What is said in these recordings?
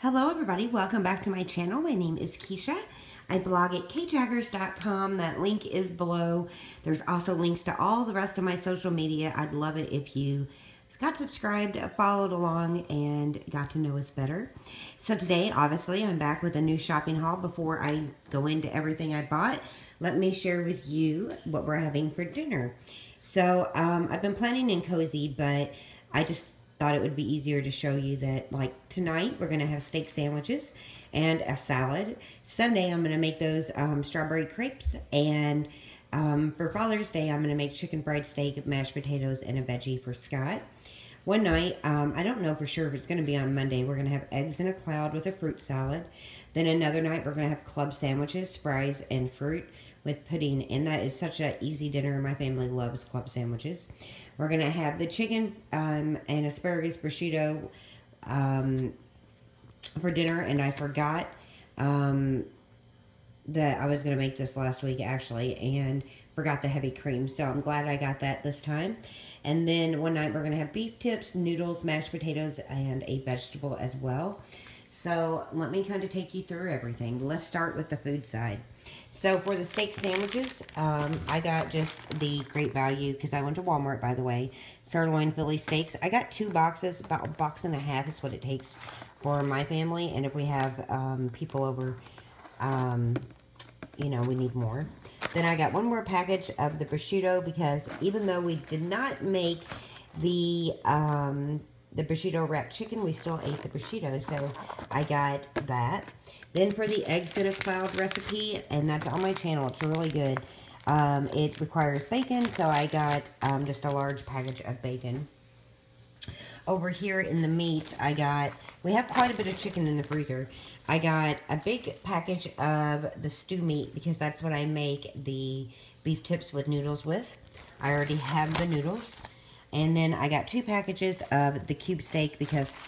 Hello everybody, welcome back to my channel. My name is Kisha. I blog at kjaggers.com. That link is below. There's also links to all the rest of my social media. I'd love it if you got subscribed, followed along, and got to know us better. So today, obviously, I'm back with a new shopping haul. Before I go into everything I bought, let me share with you what we're having for dinner. So I've been planning in cozy, but I just thought it would be easier to show you that, like, tonight we're going to have steak sandwiches and a salad. Sunday I'm going to make those strawberry crepes, and for Father's Day I'm going to make chicken fried steak, mashed potatoes, and a veggie for Scott. One night, I don't know for sure if it's going to be on Monday, we're going to have eggs in a cloud with a fruit salad. Then another night, we're going to have club sandwiches, fries, and fruit with pudding. And that is such an easy dinner. My family loves club sandwiches. We're going to have the chicken and asparagus prosciutto for dinner. And I forgot that I was going to make this last week, actually, and forgot the heavy cream. So I'm glad I got that this time. And then one night we're going to have beef tips, noodles, mashed potatoes, and a vegetable as well. So let me kind of take you through everything. Let's start with the food side. So for the steak sandwiches, I got just the Great Value, because I went to Walmart, by the way, sirloin Philly steaks. I got two boxes, about a box and a half is what it takes for my family. And if we have people over, you know, we need more. Then I got one more package of the prosciutto, because even though we did not make the prosciutto wrapped chicken, we still ate the prosciutto, so I got that. Then for the eggs in a cloud recipe, and that's on my channel, it's really good. It requires bacon, so I got just a large package of bacon. Over here in the meats, I got, we have quite a bit of chicken in the freezer. I got a big package of the stew meat, because that's what I make the beef tips with noodles with. I already have the noodles. And then I got two packages of the cube steak, because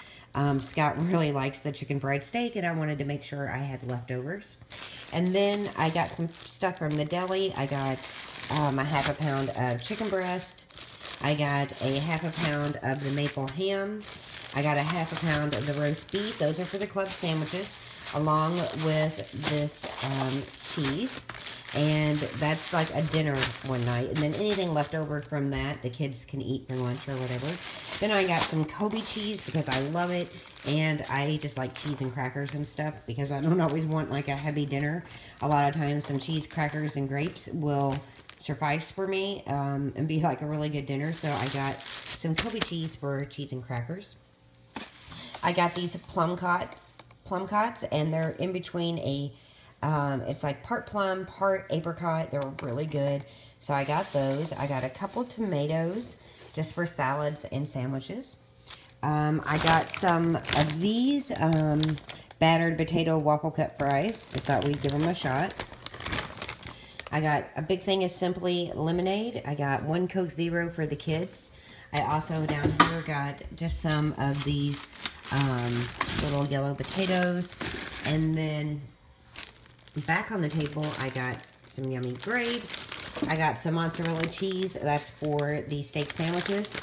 Scott really likes the chicken fried steak and I wanted to make sure I had leftovers. And then I got some stuff from the deli. I got a half a pound of chicken breast. I got a half a pound of the maple ham. I got a half a pound of the roast beef. Those are for the club sandwiches, along with this cheese. And that's like a dinner one night. And then anything left over from that, the kids can eat for lunch or whatever. Then I got some Kobe cheese, because I love it. And I just like cheese and crackers and stuff, because I don't always want like a heavy dinner. A lot of times some cheese, crackers, and grapes will suffice for me and be like a really good dinner. So I got some Kobe cheese for cheese and crackers. I got these plum cots, and they're in between a, it's like part plum, part apricot. They're really good. So I got those. I got a couple tomatoes just for salads and sandwiches. I got some of these battered potato waffle cup fries. Just thought we'd give them a shot. I got a big thing of Simply lemonade. I got one Coke Zero for the kids. I also down here got just some of these little yellow potatoes. And then back on the table, I got some yummy grapes. I got some mozzarella cheese. That's for the steak sandwiches.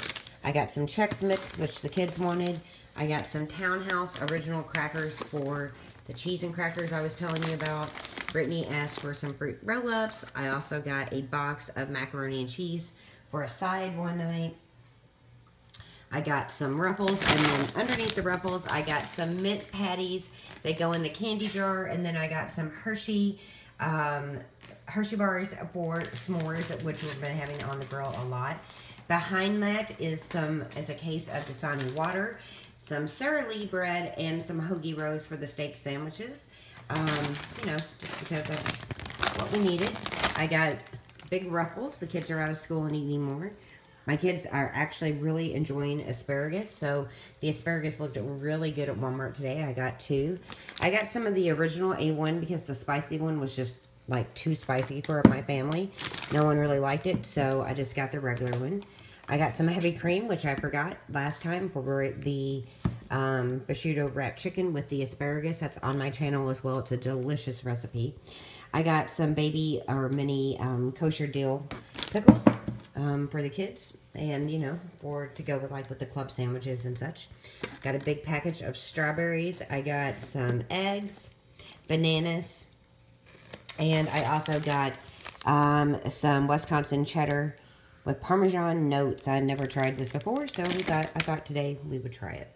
I got some Chex Mix, which the kids wanted. I got some Townhouse original crackers for the cheese and crackers I was telling you about. Brittany asked for some fruit roll-ups. I also got a box of macaroni and cheese for a side one night. I got some Ruffles, and then underneath the Ruffles, I got some mint patties. They go in the candy jar, and then I got some Hershey bars for s'mores, which we've been having on the grill a lot. Behind that is a case of Dasani water, some Sara Lee bread, and some hoagie rolls for the steak sandwiches. You know, just because that's what we needed. I got big Ruffles. The kids are out of school and eating more. My kids are actually really enjoying asparagus, so the asparagus looked really good at Walmart today. I got two. I got some of the original A1, because the spicy one was just like too spicy for my family. No one really liked it, so I just got the regular one. I got some heavy cream, which I forgot last time, for the prosciutto wrapped chicken with the asparagus. That's on my channel as well. It's a delicious recipe. I got some baby or mini kosher dill pickles for the kids. and, you know, or to go with, like, with the club sandwiches and such. Got a big package of strawberries. I got some eggs, bananas, and I also got some Wisconsin cheddar with Parmesan notes. I never tried this before, so we got, I thought today we would try it.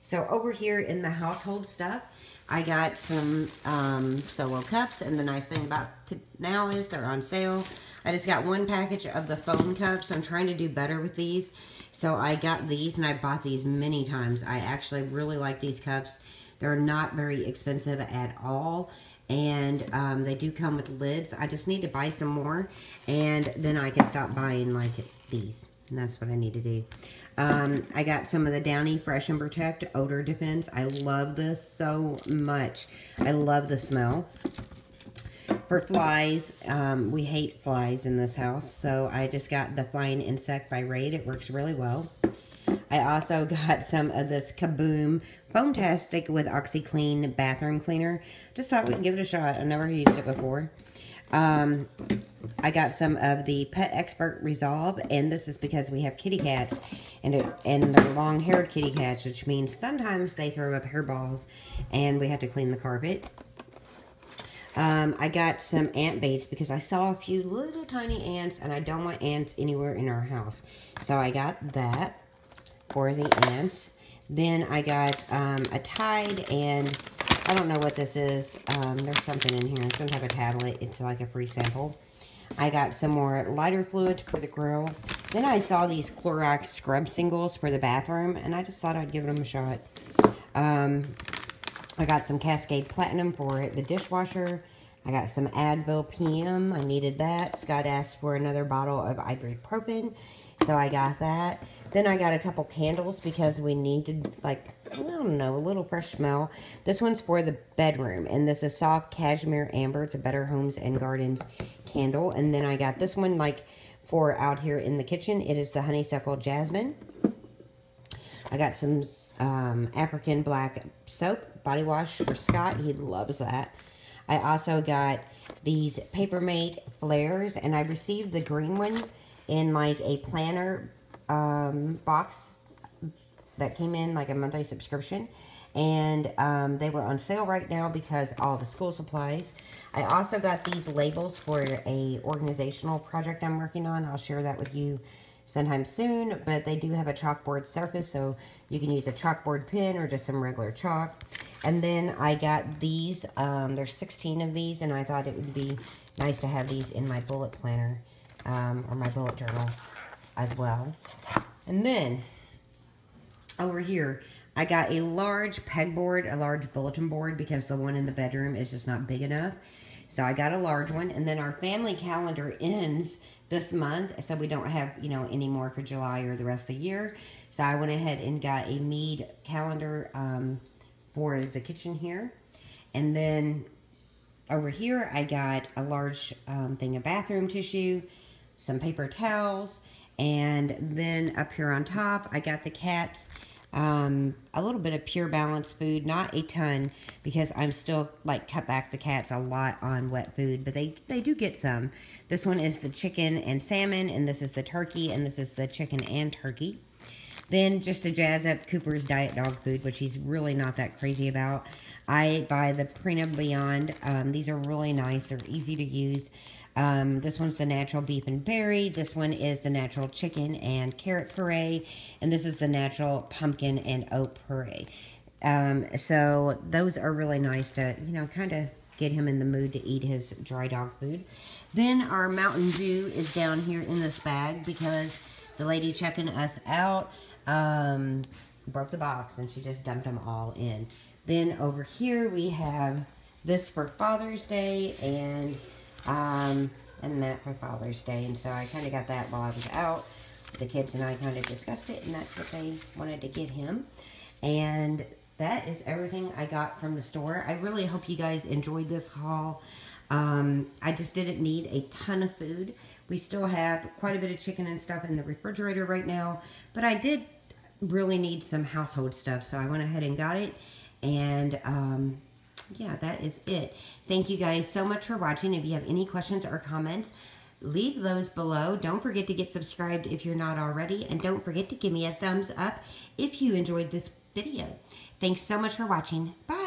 So over here in the household stuff, I got some Solo cups, and the nice thing about now is they're on sale. I just got one package of the foam cups. I'm trying to do better with these, so I got these, and I bought these many times. I actually really like these cups. They're not very expensive at all, and they do come with lids. I just need to buy some more, and then I can stop buying like these, and that's what I need to do. I got some of the Downy Fresh and Protect Odor Defense. I love this so much. I love the smell. For flies, we hate flies in this house, so I just got the Flying Insect by Raid. It works really well. I also got some of this Kaboom Foamtastic with OxyClean bathroom cleaner. Just thought we'd give it a shot. I've never used it before. I got some of the Pet Expert Resolve, and this is because we have kitty cats, and they're long-haired kitty cats, which means sometimes they throw up hairballs, and we have to clean the carpet. I got some ant baits because I saw a few little tiny ants, and I don't want ants anywhere in our house. So I got that for the ants. Then I got a Tide, and I don't know what this is. There's something in here, some type of tablet. It's like a free sample. I got some more lighter fluid for the grill. Then I saw these Clorox scrub singles for the bathroom, and I just thought I'd give them a shot. I got some Cascade Platinum for the dishwasher. I got some Advil PM. I needed that. Scott asked for another bottle of ibuprofen, so I got that. Then I got a couple candles because we needed, like, I don't know, a little fresh smell. This one's for the bedroom, and this is Soft Cashmere Amber. It's a Better Homes and Gardens candle. And then I got this one, like, for out here in the kitchen. It is the Honeysuckle Jasmine. I got some African Black Soap Body Wash for Scott. He loves that. I also got these Paper Mate flares, and I received the green one in, like, a planner box that came in, like, a monthly subscription. And they were on sale right now because all the school supplies. I also got these labels for a organizational project I'm working on. I'll share that with you sometime soon, but they do have a chalkboard surface, so you can use a chalkboard pen or just some regular chalk. And then I got these, there's 16 of these, and I thought it would be nice to have these in my bullet planner, or my bullet journal as well. And then, over here, I got a large pegboard, a large bulletin board, because the one in the bedroom is just not big enough. So I got a large one, and then our family calendar ends this month, so we don't have, you know, any more for July or the rest of the year. So I went ahead and got a Mead calendar, for the kitchen here. And then over here I got a large thing of bathroom tissue, some paper towels, and then up here on top I got the cats a little bit of Pure Balance food, not a ton, because I'm still, like, cut back the cats a lot on wet food, but they do get some. This one is the chicken and salmon, and this is the turkey, and this is the chicken and turkey. Then, just to jazz up Cooper's diet dog food, which he's really not that crazy about, I buy the Purina Beyond. These are really nice. They're easy to use. This one's the natural beef and berry. This one is the natural chicken and carrot puree. And this is the natural pumpkin and oat puree. So, those are really nice to, you know, kind of get him in the mood to eat his dry dog food. Then, our Mountain Dew is down here in this bag because the lady checking us out broke the box, and she just dumped them all in. Then over here we have this for Father's Day, and that for Father's Day. And so I kind of got that while I was out. The kids and I kind of discussed it, and that's what they wanted to get him. And that is everything I got from the store. I really hope you guys enjoyed this haul. I just didn't need a ton of food. We still have quite a bit of chicken and stuff in the refrigerator right now, but I did really need some household stuff, so I went ahead and got it. And yeah, that is it. Thank you guys so much for watching. If you have any questions or comments, Leave those below. Don't forget to get subscribed if you're not already, and don't forget to give me a thumbs up if you enjoyed this video. Thanks so much for watching. Bye.